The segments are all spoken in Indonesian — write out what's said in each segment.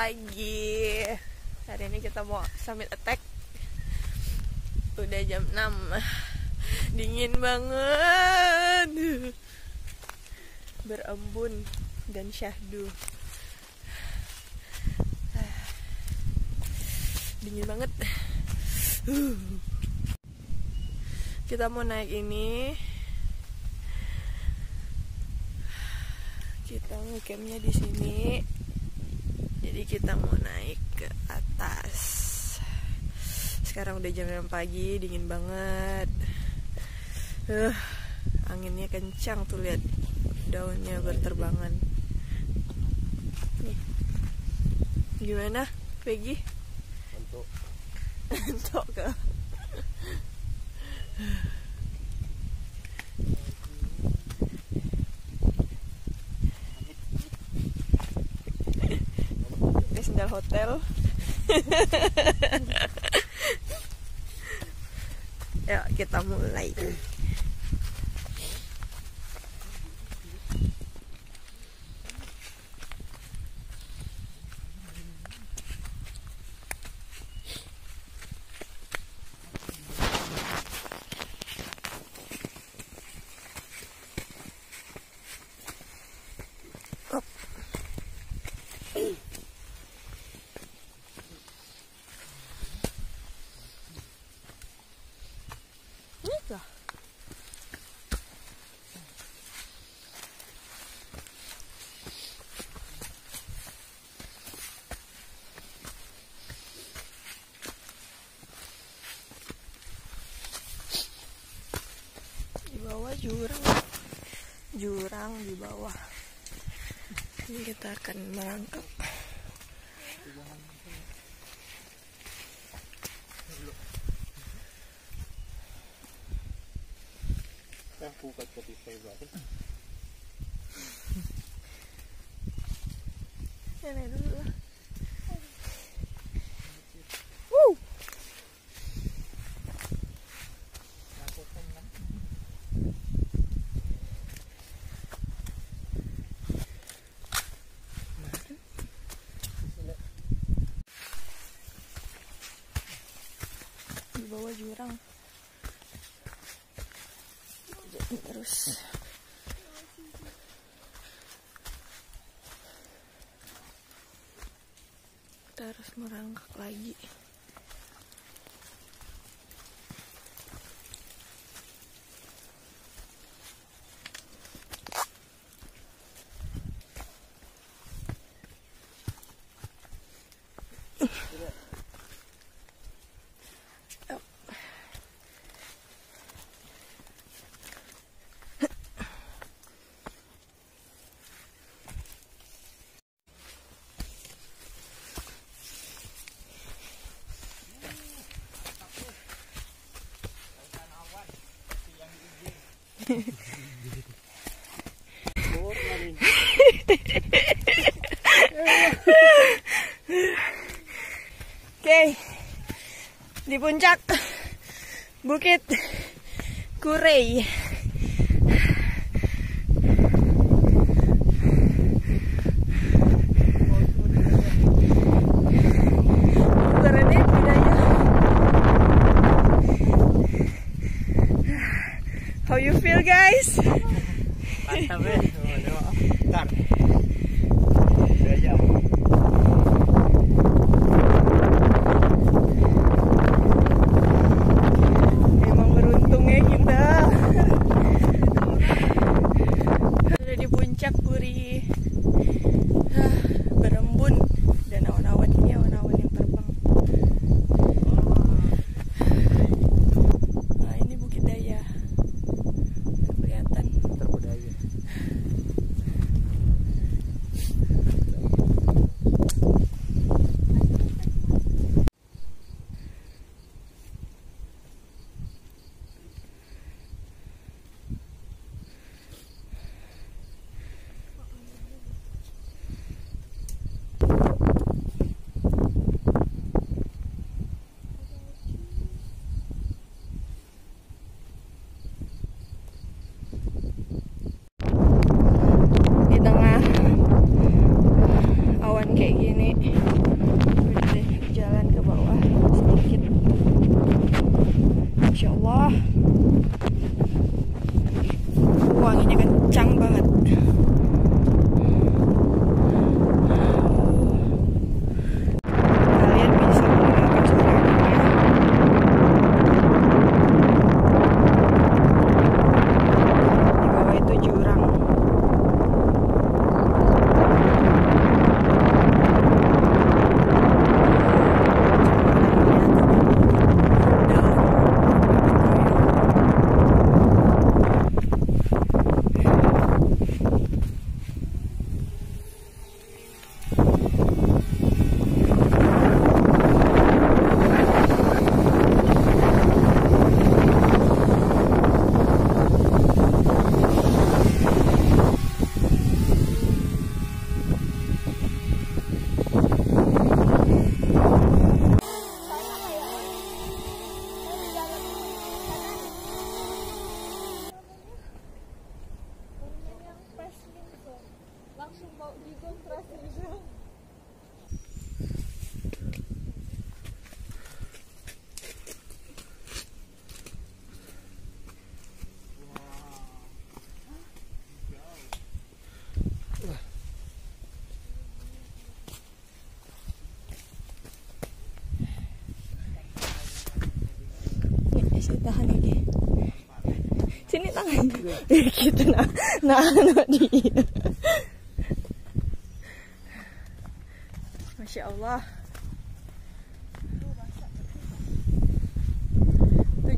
pagi. Hari ini kita mau summit attack. Udah jam 6. Dingin banget. Berembun dan syahdu. Dingin banget. Kita mau naik ini. Kita ngecampnya di sini, jadi kita mau naik ke atas. Sekarang udah jam 6 pagi, dingin banget. Anginnya kencang tuh, lihat daunnya berterbangan. Nih. Gimana, Peggy? Entok. Entok kah? Sendal hotel. Yuk kita mulai. Jurang di bawah. Ini kita akan merangkap. Ini dulu lah. Bawa jurang jadi terus kita harus merangkak lagi. Oke, di puncak Bukit Kuri. How you feel, guys? Mantap ya. Bentar. Udah jam. Emang beruntungnya kita. Sudah di puncak Kuri. Berembun dan awan-awan ini awan-awan yang terbang. Nah, ini Bukit Daya. Kayak gini. sih, tahan lagi. Sini tangan. Gitu nah dia. Masya Allah. Itu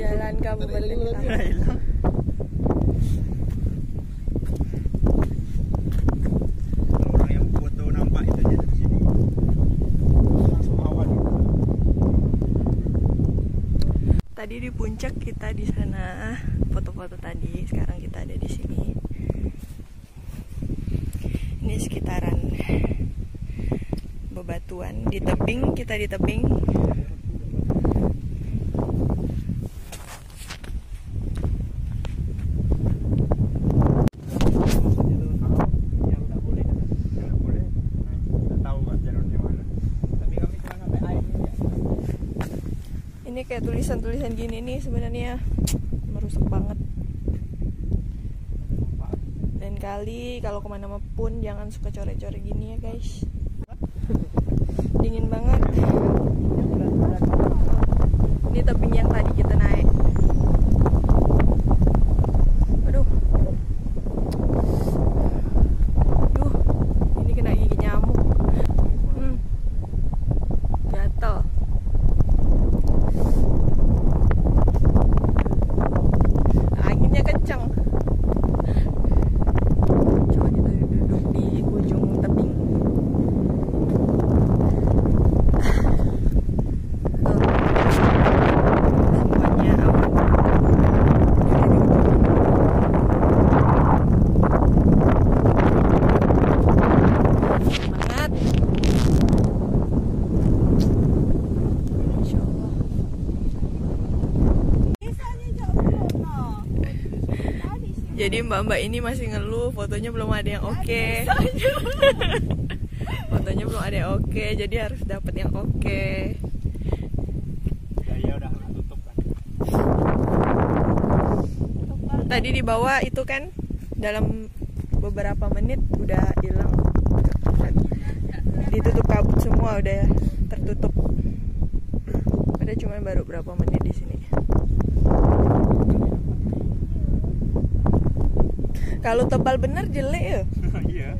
jalan kamu balik ke tanah. Tadi di puncak kita di sana foto-foto tadi, sekarang kita ada di sini. Ini sekitaran bebatuan, di tebing, kita di tebing. Ini kayak tulisan-tulisan gini nih sebenarnya merusak banget. Dan kali kalau kemana pun jangan suka coret-coret gini ya guys. Dingin banget. Ini tebing yang tadi kita naik. Aduh. Duh, ini kena gigi nyamuk. Gatel. Jadi mbak-mbak ini masih ngeluh, fotonya belum ada yang oke. Fotonya belum ada yang oke, jadi harus dapat yang oke. Ya udah tutup kan. Tadi di bawah itu kan dalam beberapa menit udah hilang. Ditutup kabut semua, udah tertutup. Ada cuma baru berapa menit di sini. Kalau tebal bener jelek ya. Iya.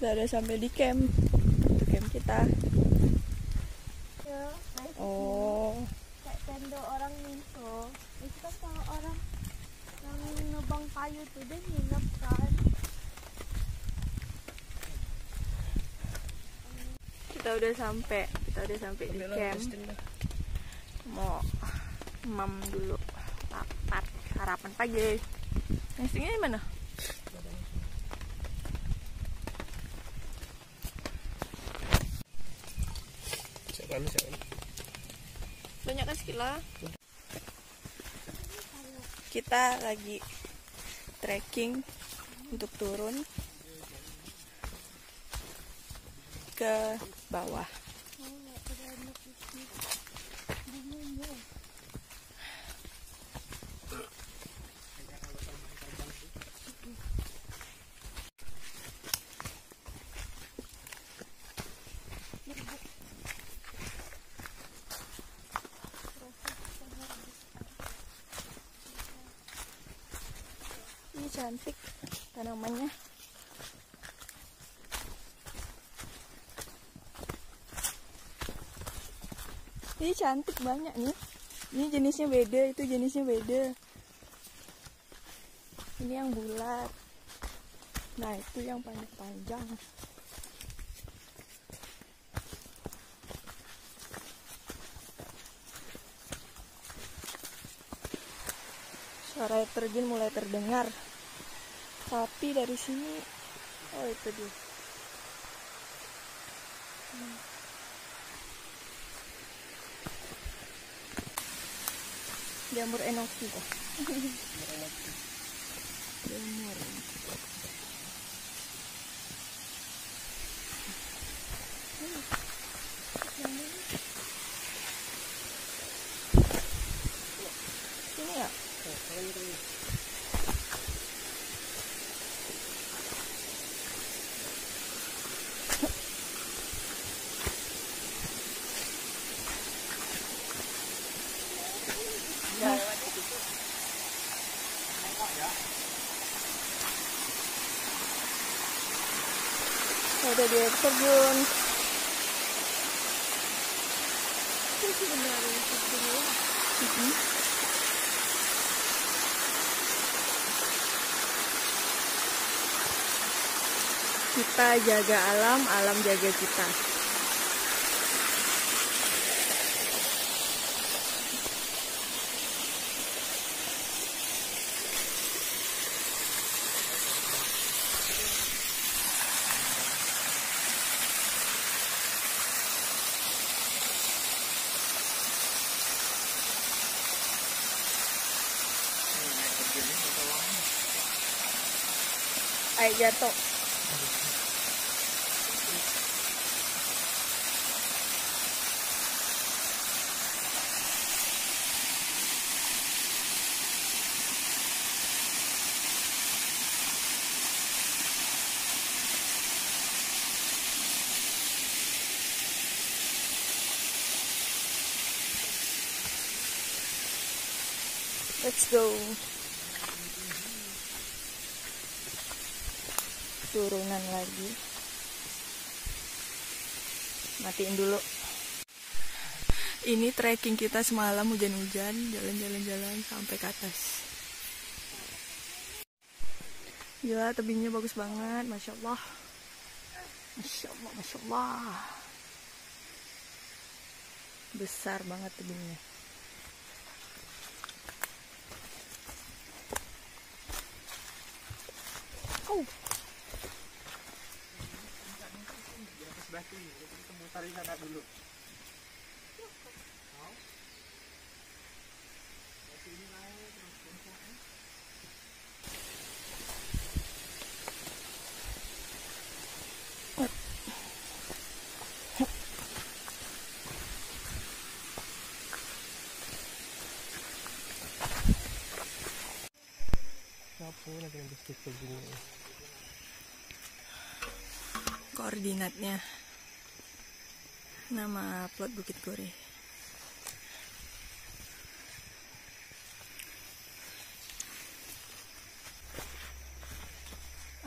Udah ada sampai di camp. Di camp kita. Oh. Kayak tenda orang minto. Itu kan sama orang yang nebang kayu tuh dia nginep kan. Kita udah sampai di camp. Mau mam dulu lapar sarapan pagi. Nestingnya di mana? Banyak kan sekilas. Kita lagi trekking untuk turun ke bawah. Ini cantik tanamannya. Ini cantik banyak nih. Ini jenisnya beda, itu jenisnya beda. Ini yang bulat. Nah, itu yang panjang-panjang. Suara terjun mulai terdengar. Tapi dari sini, oh itu dia. Jamur enoki kok. Jamur. Ini ya? ada di air terjun. Itu benar air terjun ya. Kita jaga alam, alam jaga kita. Air jatuh. Let's go. Turunan lagi. Matiin dulu. Ini trekking kita semalam hujan-hujan, jalan-jalan sampai ke atas. Gila, tebingnya bagus banget, Masya Allah. Masya Allah, Masya Allah. Besar banget tebingnya. Oh. Koordinatnya nama plot Bukit Kuri.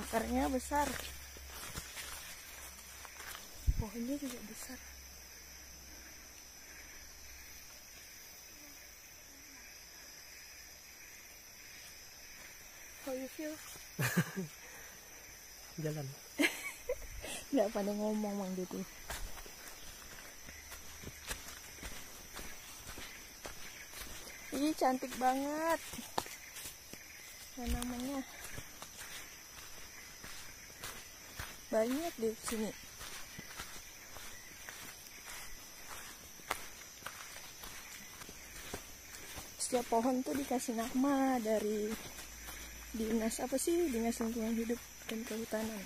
Akarnya besar, pohonnya juga besar. How you feel? Jalan. Nggak pada ngomong Bang Dani. Ini cantik banget. Tanamannya banyak di sini. Setiap pohon tuh dikasih nama dari dinas apa sih? Dinas Lingkungan Hidup dan Kehutanan.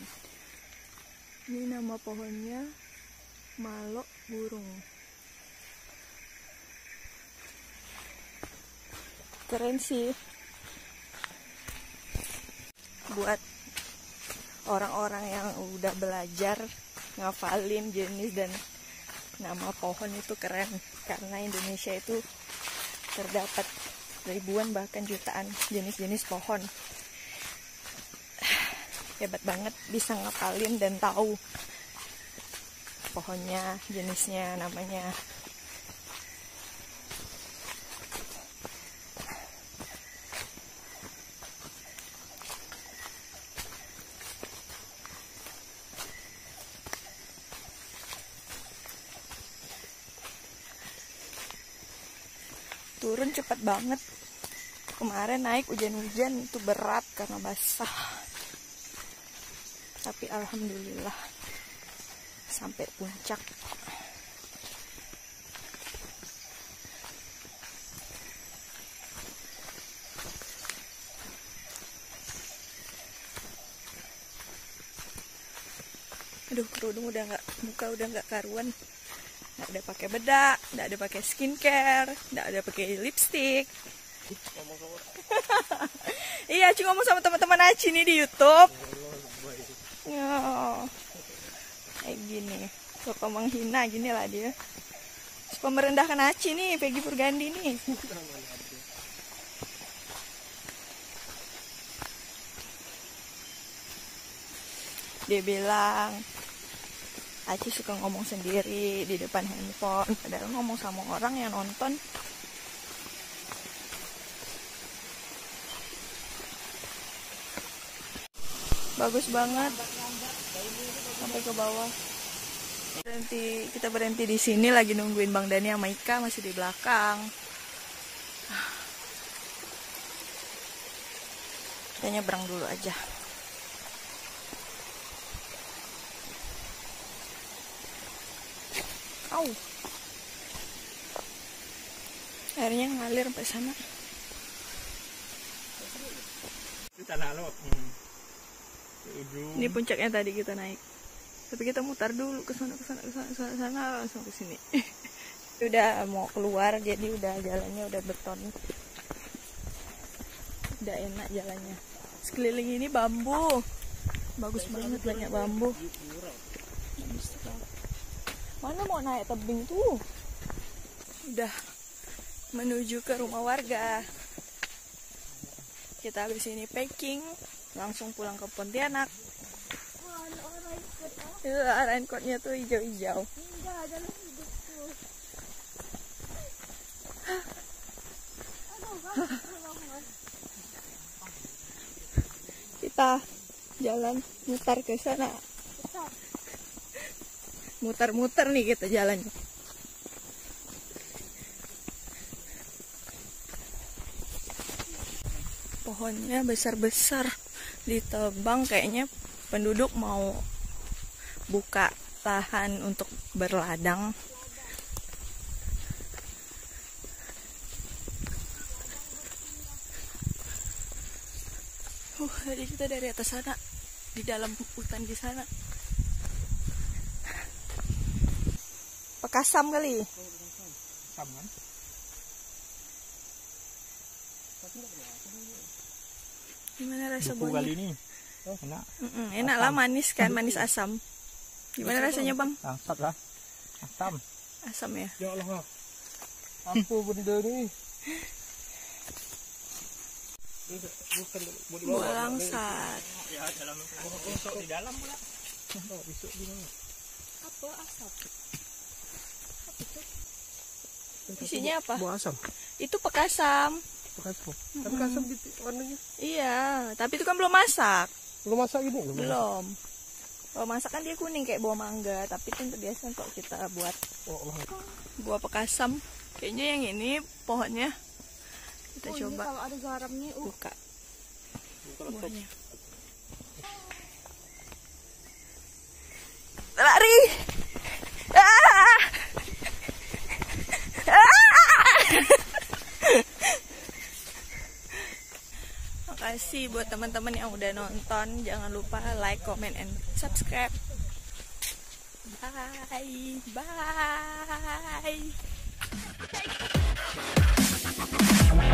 Ini nama pohonnya malok burung. Keren sih. Buat orang-orang yang udah belajar ngafalin jenis dan nama pohon itu keren. Karena Indonesia itu terdapat ribuan bahkan jutaan jenis-jenis pohon. Hebat banget bisa ngapalin dan tahu pohonnya, jenisnya, namanya. Turun cepat banget. Kemarin naik hujan-hujan itu berat karena basah. Tapi alhamdulillah sampai puncak. Aduh, kerudung udah nggak, muka udah nggak karuan. Nggak ada pakai bedak, nggak ada pakai skincare, nggak ada pakai lipstick. Iya, cuma ngomong sama teman-teman Aci nih di YouTube. Oh, kayak gini, suka menghina gini lah dia. Suka merendahkan Aci nih, Peggy Purgandi nih. Dia bilang Aci suka ngomong sendiri di depan handphone, padahal ngomong sama orang yang nonton. Bagus banget, sampai ke bawah. Kita berhenti di sini, lagi nungguin Bang Dani sama Ika, masih di belakang. Kita nyebrang dulu aja. Au. Airnya ngalir sampai sana. Ini puncaknya tadi kita naik. Tapi kita mutar dulu ke sana langsung ke sini. Udah mau keluar, jadi udah jalannya udah beton. Udah enak jalannya. Sekeliling ini bambu. Bagus banget, banyak bambu. Mana mau naik tebing tuh? Udah menuju ke rumah warga. Kita habis ini packing, langsung pulang ke Pontianak. Raincoatnya tuh hijau-hijau. Kita jalan mutar ke sana. Mutar-mutar nih kita jalannya. Pohonnya besar-besar, ditebang kayaknya penduduk mau buka lahan untuk berladang. Jadi kita dari atas sana, di dalam hutan di sana. Pekasam kali. Sam kan? Gimana rasa buahnya? Kali ini. Oh, enak. Enak lah, manis kan, manis asam. Gimana rasanya, Bang? Asam lah. Asam. Asam ya. Ya Allah. Ampuh benda ni. Bangsat. Ya, dalam di dalam pula. Oh, besok gimana? Apa asap? Isinya apa? Buah asam. Itu pekasam. Pekasam. Tapi kasam gitu warnanya. Iya, tapi itu kan belum masak. Belum masak gini belum. Belum. Kalau masak kan dia kuning kayak buah mangga, tapi itu biasa kok kita buat. Buah pekasam. Kayaknya yang ini pohonnya. Kita coba. Kalau ada garamnya, buka. Buahnya. Lari. Makasih buat teman-teman yang udah nonton, jangan lupa like, comment, and subscribe. Bye bye.